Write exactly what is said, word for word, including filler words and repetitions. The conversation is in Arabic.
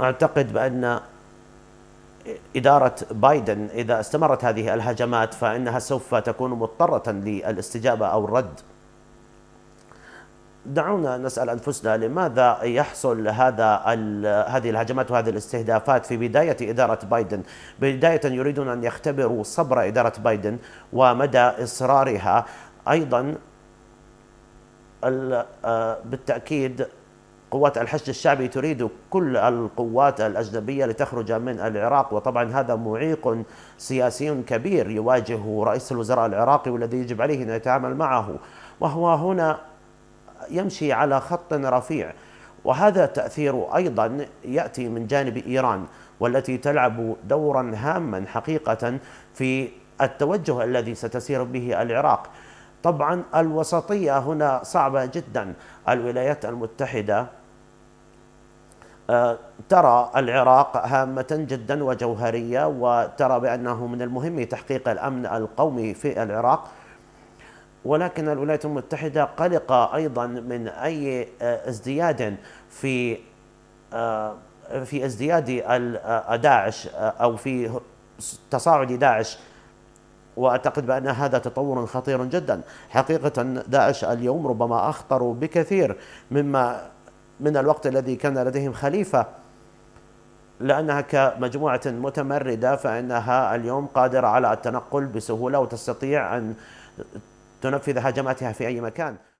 أعتقد بأن إدارة بايدن إذا استمرت هذه الهجمات فإنها سوف تكون مضطرة للاستجابة أو الرد. دعونا نسأل أنفسنا لماذا يحصل هذا هذه الهجمات وهذه الاستهدافات في بداية إدارة بايدن؟ بداية يريدون أن يختبروا صبر إدارة بايدن ومدى إصرارها. أيضا بالتأكيد قوات الحشد الشعبي تريد كل القوات الأجنبية لتخرج من العراق، وطبعا هذا معيق سياسي كبير يواجه رئيس الوزراء العراقي والذي يجب عليه أن يتعامل معه، وهو هنا يمشي على خط رفيع. وهذا التأثير أيضا يأتي من جانب إيران، والتي تلعب دورا هاما حقيقة في التوجه الذي ستسير به العراق. طبعا الوسطية هنا صعبة جدا. الولايات المتحدة ترى العراق هامة جدا وجوهرية، وترى بأنه من المهم تحقيق الأمن القومي في العراق، ولكن الولايات المتحدة قلقة أيضا من أي ازدياد في في ازدياد داعش أو في تصاعد داعش، وأعتقد بأن هذا تطور خطير جدا. حقيقة داعش اليوم ربما أخطر بكثير مما من الوقت الذي كان لديهم خليفة، لأنها كمجموعة متمردة فإنها اليوم قادرة على التنقل بسهولة وتستطيع أن تنفذ هجماتها في أي مكان.